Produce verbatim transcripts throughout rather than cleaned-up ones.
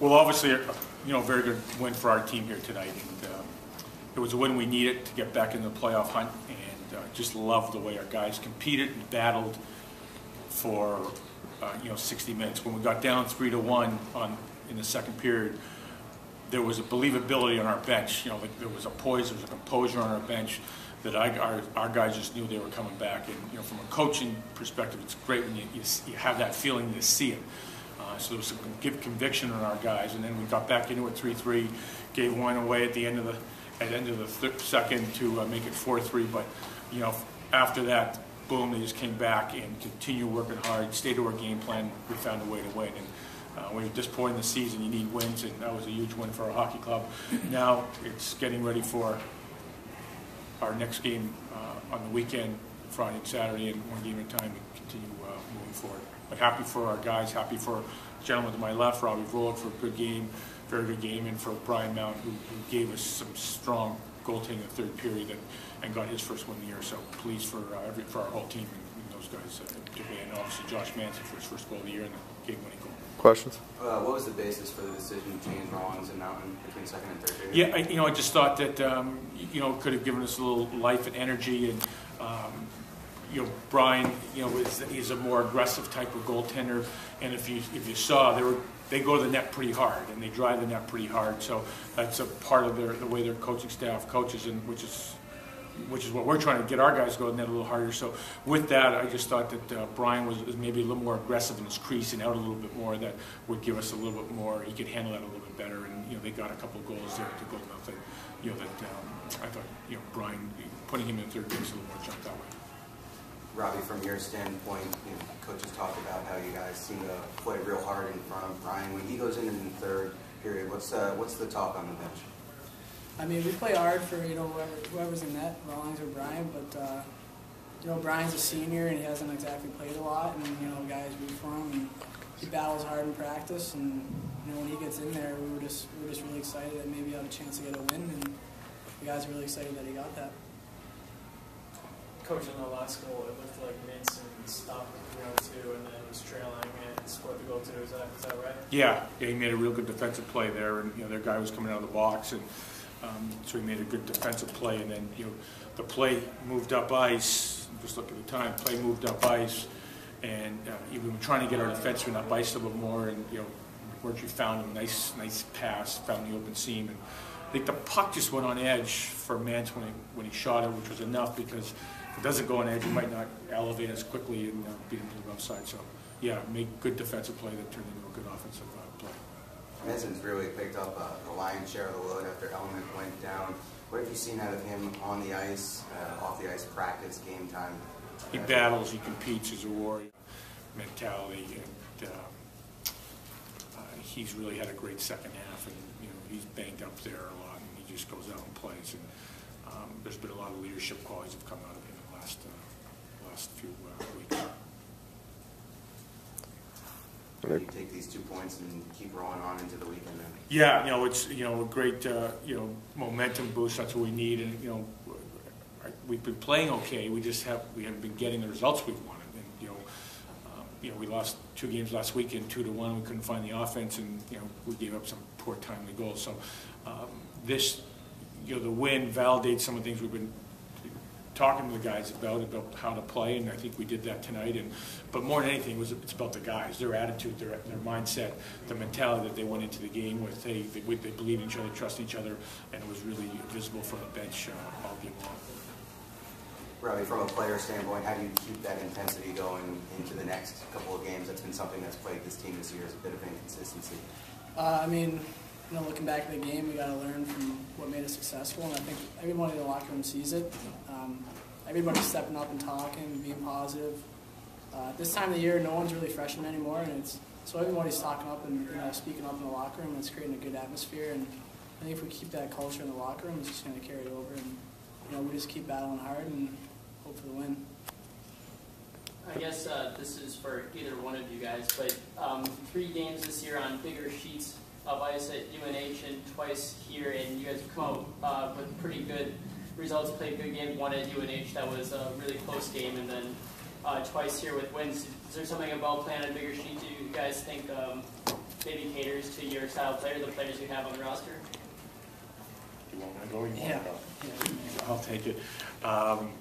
Well, obviously, you know, very good win for our team here tonight. And, uh, it was a win we needed to get back in the playoff hunt, and uh, just love the way our guys competed and battled for uh, you know, sixty minutes. When we got down three to one on in the second period, there was a believability on our bench. You know, like there was a poise, there was a composure on our bench that I, our, our guys just knew they were coming back. And you know, from a coaching perspective, it's great when you, you, you have that feeling, you see it. Uh, so there was some conviction on our guys, and then we got back into it three three, gave one away at the end of the at the end of the third, second to uh, make it four three. But you know, after that, boom, they just came back and continued working hard, stayed to our game plan. We found a way to win. And, Uh, when you're this point in the season, you need wins, and that was a huge win for our hockey club. Now it's getting ready for our next game uh, on the weekend, Friday and Saturday, and one game at a time, and continue uh, moving forward. But happy for our guys, happy for the gentleman to my left, Robbie Rold, for a good game, very good game, and for Brian Mount, who, who gave us some strong goaltending in the third period and, and got his first win of the year. So pleased for uh, every, for our whole team and, and those guys, uh, particularly, and obviously Josh Manson for his first goal of the year and the game-winning goal. Questions? Uh, what was the basis for the decision to change Rawlings and Mountain between second and third period? Yeah, I, you know, I just thought that um, you know, could have given us a little life and energy, and um, you know, Brian, you know, is, is a more aggressive type of goaltender, and if you if you saw, they were they go to the net pretty hard and they drive the net pretty hard, so that's a part of their the way their coaching staff coaches, and which is. which is what we're trying to get our guys going that a little harder. So with that, I just thought that uh, Brian was maybe a little more aggressive in his crease and out a little bit more. That would give us a little bit more. He could handle that a little bit better. And you know, they got a couple of goals there to go nothing. You know, that um, I thought, you know, Brian putting him in third base a little more jump that way. Robbie, from your standpoint, you know, coaches talked about how you guys seem to play real hard in front of Brian when he goes in in the third period. What's uh, what's the talk on the bench? I mean, we play hard for, you know, whoever, whoever's in net, Rawlings or Brian, but, uh, you know, Brian's a senior and he hasn't exactly played a lot, and, you know, guys root for him, and he battles hard in practice, and, you know, when he gets in there, we were just we were just really excited that maybe he had a chance to get a win, and the guys were really excited that he got that. Coach, on the last goal, it looked like Manson stopped the three oh two and then was trailing and scored the goal too, is that, is that right? Yeah, yeah, he made a real good defensive play there, and, you know, their guy was coming out of the box, and Um, so he made a good defensive play, and then you know, the play moved up ice. Just look at the time. Play moved up ice, and uh, we were trying to get our defenseman up ice a little more. And you know, Marchi found him. Nice, nice pass. Found the open seam, and I think the puck just went on edge for Mance when he when he shot it, which was enough, because if it doesn't go on edge, he might not elevate as quickly and uh, beat him to the left side. So yeah, make good defensive play that turned into a good offensive uh, play. Manson's really picked up uh, the lion's share of the load after Elman went down. What have you seen out of him on the ice, uh, off the ice, practice, game time? He battles, he competes, he's a warrior mentality, and uh, uh, he's really had a great second half. And you know, he's banged up there a lot, and he just goes out and plays. And um, there's been a lot of leadership qualities that have come out of him in the last uh, last few uh, weeks. You take these two points and keep rolling on into the weekend then. Yeah, you know, it's, you know, a great, uh, you know, momentum boost. That's what we need. And, you know, we've been playing okay. We just have, we haven't been getting the results we've wanted. And, you know, um, you know, we lost two games last weekend, two to one. We couldn't find the offense, and, you know, we gave up some poor timely goals. So um, this, you know, the win validates some of the things we've been talking to the guys about about how to play, and I think we did that tonight. And but more than anything, it was it's about the guys, their attitude, their their mindset, the mentality that they went into the game with. Hey, they, they, they believe in each other, trust each other, and it was really visible from the bench uh, all game long. Robbie, from a player standpoint, how do you keep that intensity going into the next couple of games? That's been something that's plagued this team this year, is a bit of inconsistency. Uh, I mean, you know, looking back at the game, we got to learn from what made us successful, and I think everyone in the locker room sees it. Um, everybody's stepping up and talking, being positive. Uh, this time of the year, no one's really freshman anymore, and it's so everybody's talking up and you know, speaking up in the locker room, and it's creating a good atmosphere. And I think if we keep that culture in the locker room, it's just going to carry over, and you know, we just keep battling hard and hope for the win. I guess uh, this is for either one of you guys, but um, three games this year on bigger sheets of ice at U N H and twice here, and you guys have come out uh, with pretty good results, played a good game, one at U N H that was a really close game, and then uh, twice here with wins. Is there something about playing on a bigger sheet? Do you guys think um, maybe caters to your style of player, the players you have on the roster? Do you want to go? You yeah. Want to go? I'll take it. Um,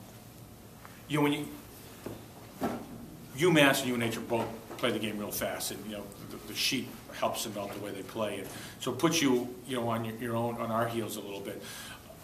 you know, when you UMass and U N H are both play the game real fast, and you know the, the sheet helps develop the way they play, and so it puts you you know on your, your own on our heels a little bit.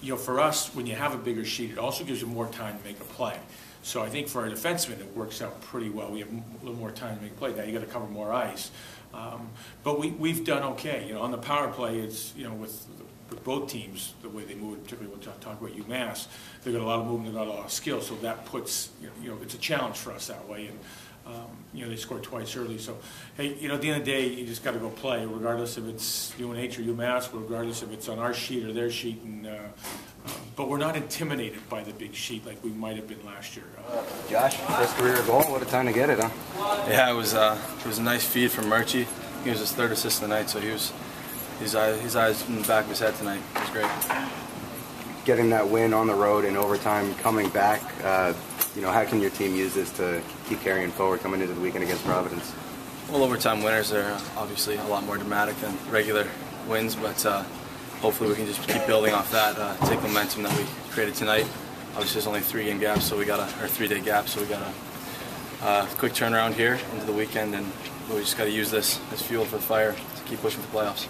You know, for us, when you have a bigger sheet, it also gives you more time to make a play. So I think for our defensemen, it works out pretty well. We have a little more time to make a play. Now you got to cover more ice, um, but we we've done okay. You know, on the power play, it's you know with. With both teams, the way they move, particularly when we talk about UMass, they've got a lot of movement, they've got a lot of skill, so that puts, you know, you know it's a challenge for us that way. And, um, you know, they scored twice early, so, hey, you know, at the end of the day, you just got to go play, regardless if it's U N H or UMass, regardless if it's on our sheet or their sheet. And, uh, um, but we're not intimidated by the big sheet like we might have been last year. Uh, Josh, first career goal, what a time to get it, huh? Yeah, it was, uh, it was a nice feed from Marchi. He was his third assist of the night, so he was. His eyes, his eyes in the back of his head tonight. It was great. Getting that win on the road in overtime, coming back, uh, you know, how can your team use this to keep carrying forward coming into the weekend against Providence? Well, overtime winners are obviously a lot more dramatic than regular wins, but uh, hopefully we can just keep building off that, uh, take momentum that we created tonight. Obviously, there's only three-game gap, so we got a or three-day gap, so we got a uh, quick turnaround here into the weekend, and we just got to use this as fuel for the fire to keep pushing for the playoffs.